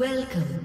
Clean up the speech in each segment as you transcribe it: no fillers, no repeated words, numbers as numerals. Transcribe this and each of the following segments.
Welcome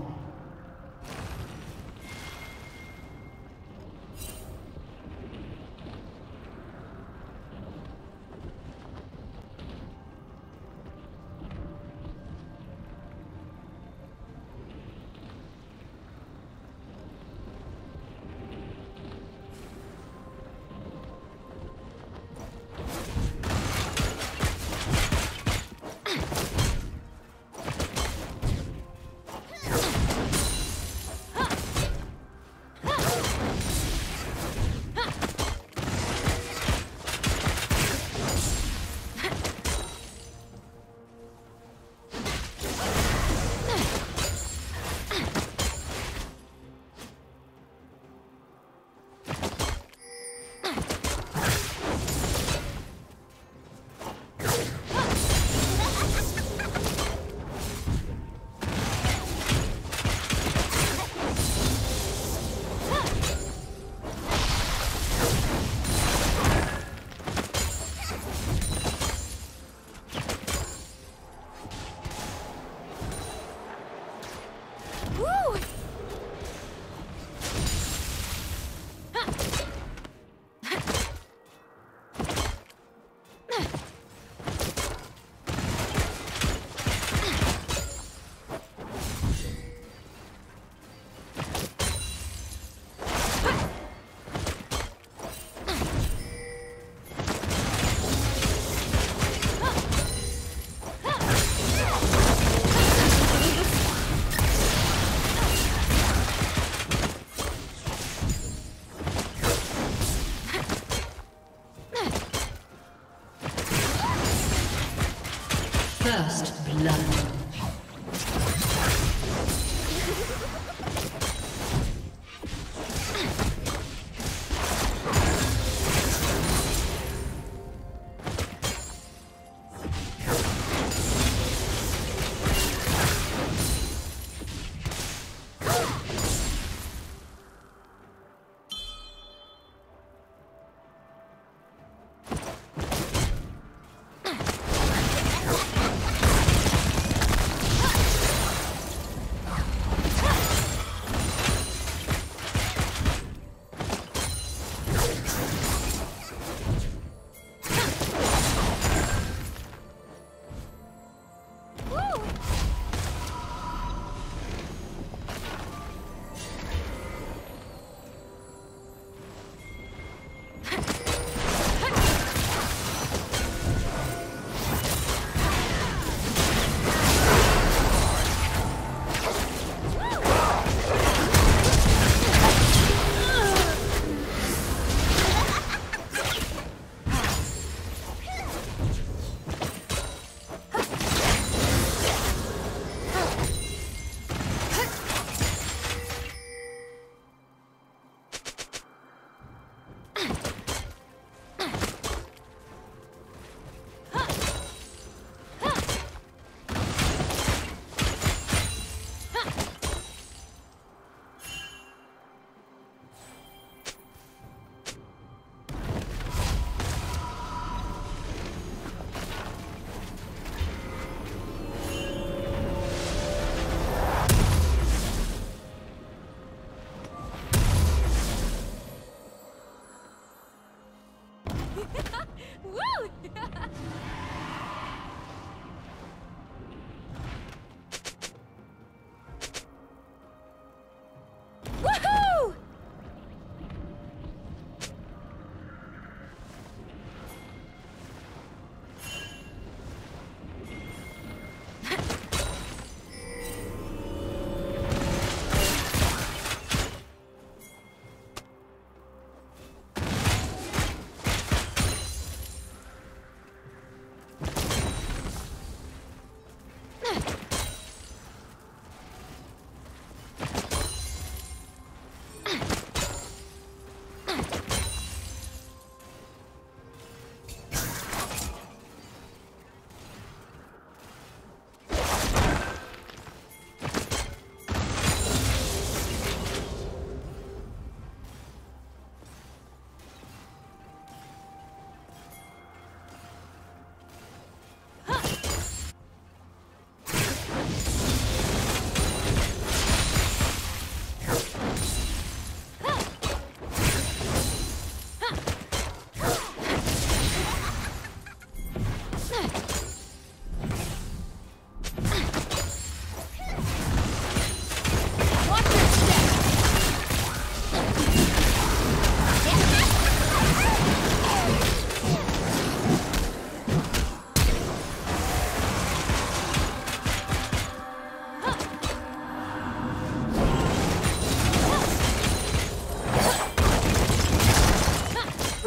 First blood.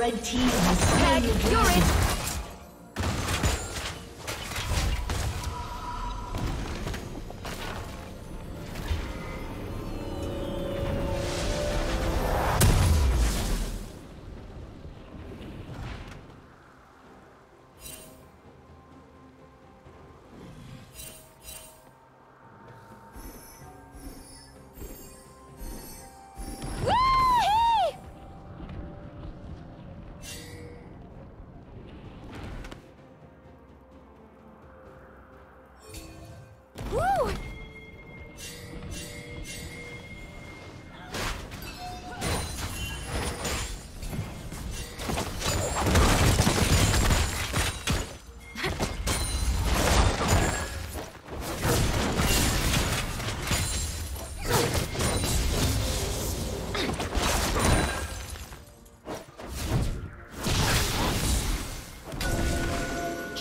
Red team has slain the dragon.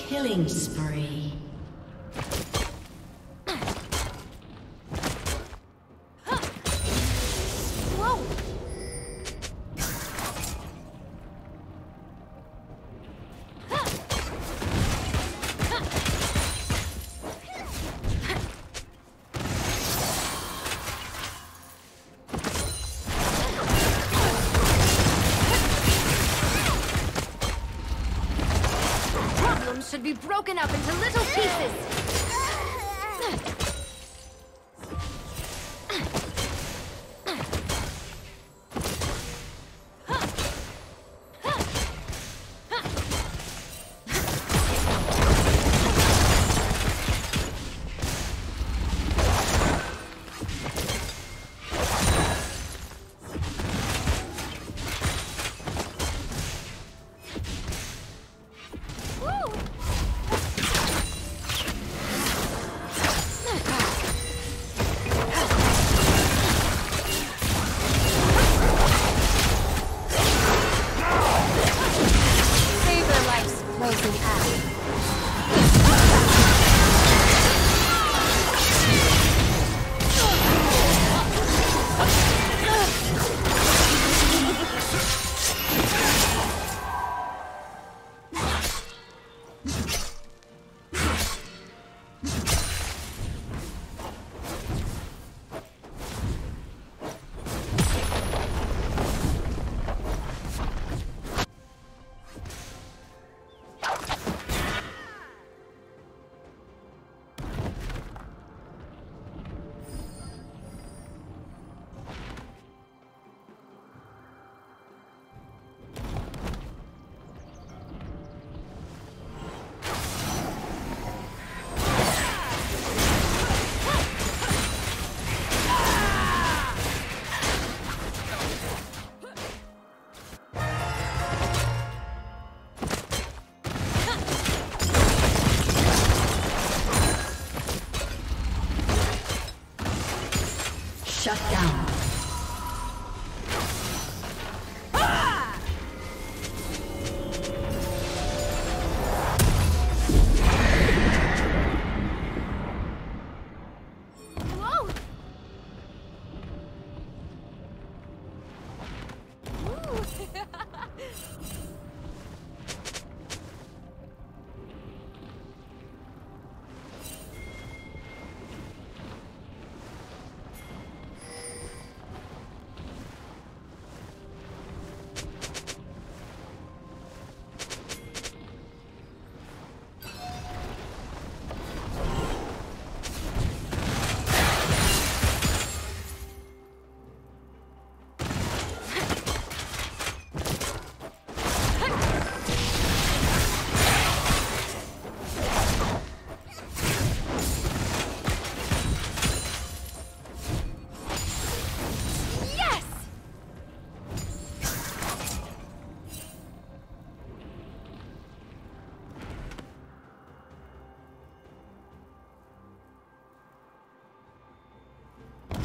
Killing spree. Be broken up into little pieces. Shut down. Ah!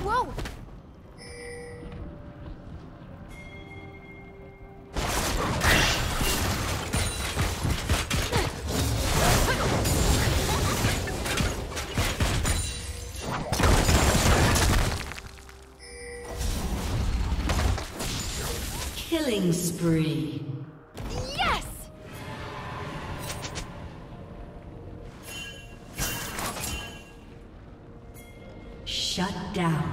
Whoa. Killing spree. down.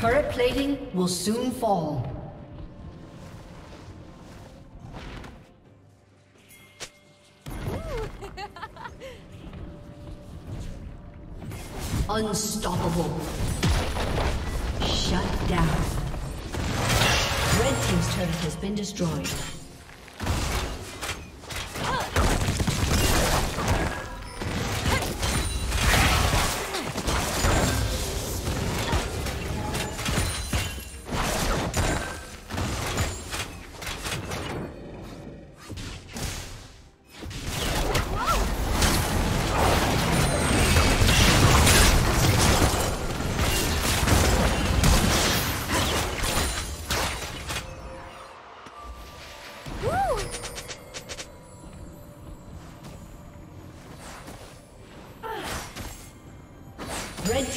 Turret plating will soon fall. Unstoppable. Shut down. Red team's turret has been destroyed. Red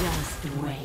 Just wait.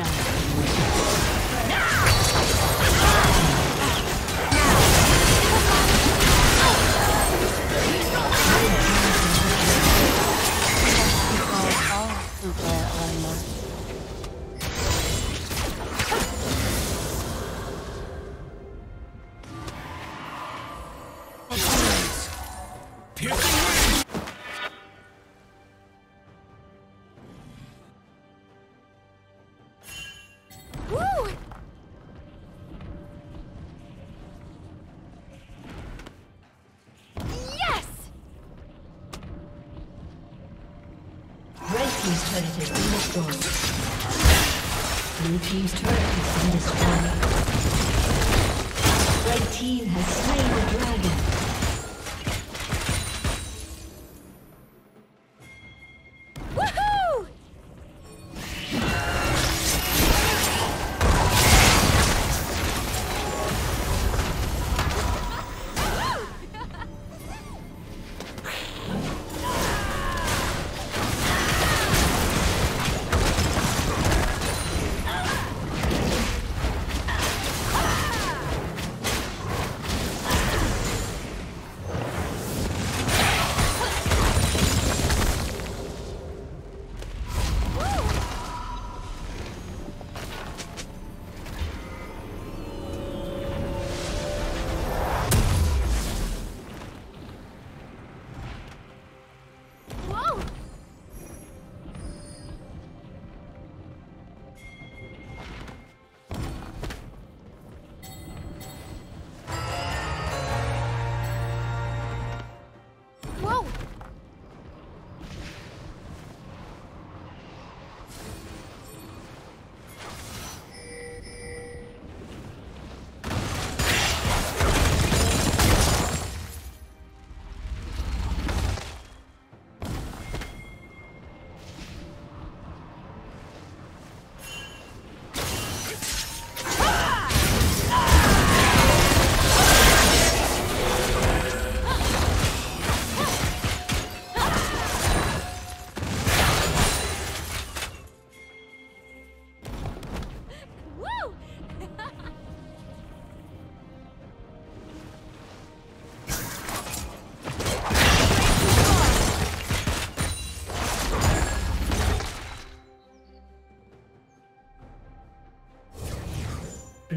Turret has been destroyed. Blue team's turret has been destroyed. Red team has slain the dragon.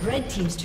Red team's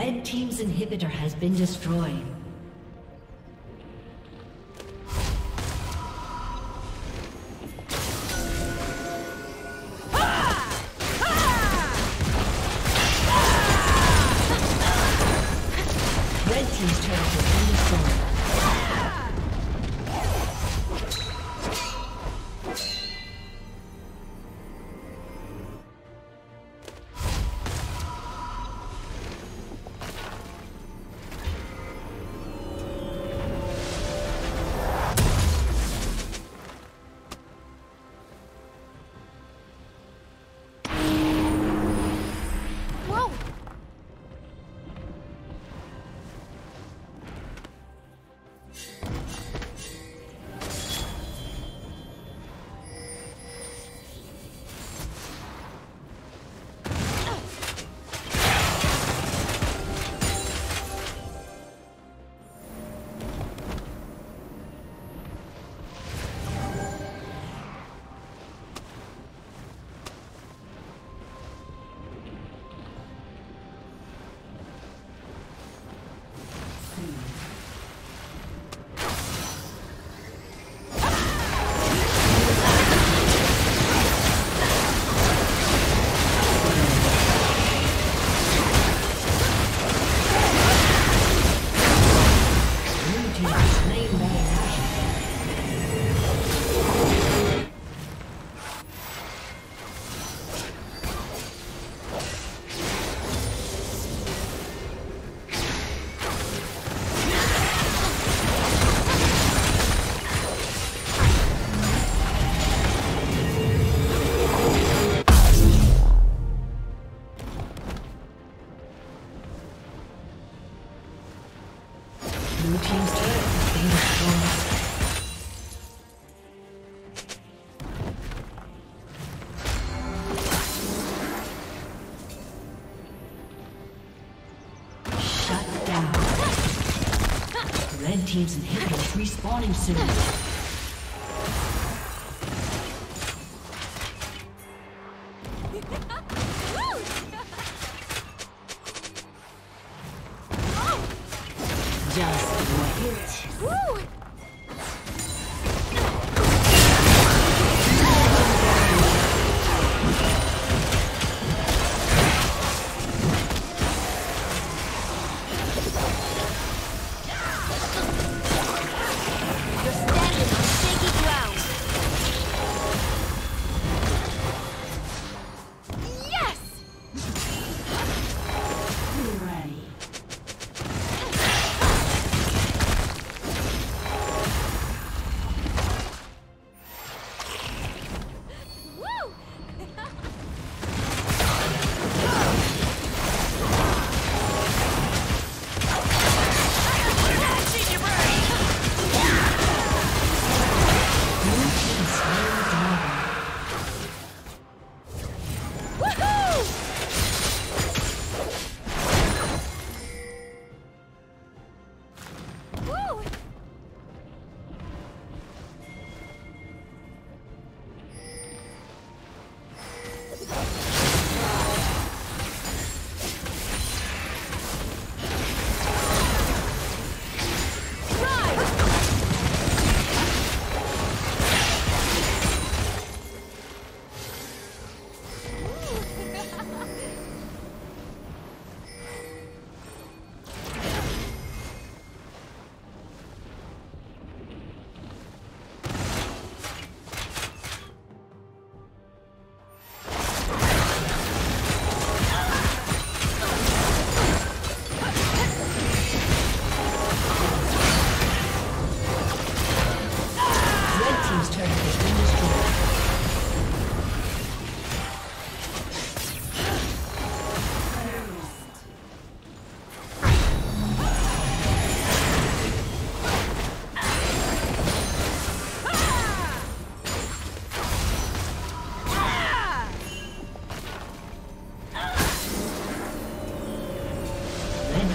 Red team's inhibitor has been destroyed. team's inhibitors respawning soon.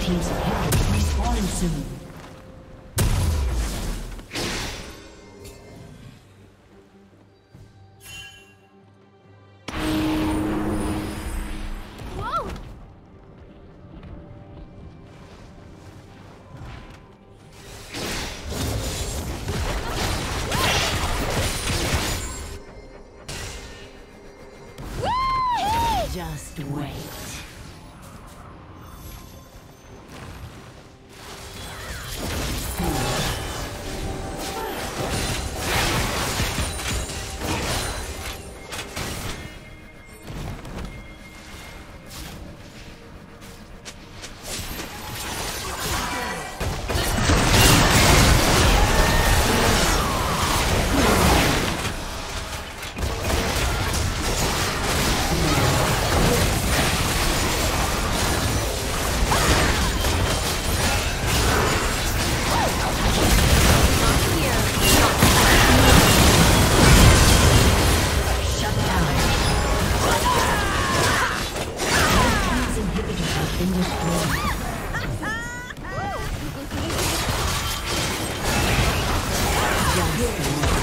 Teams of heroes respawning soon. Yeah.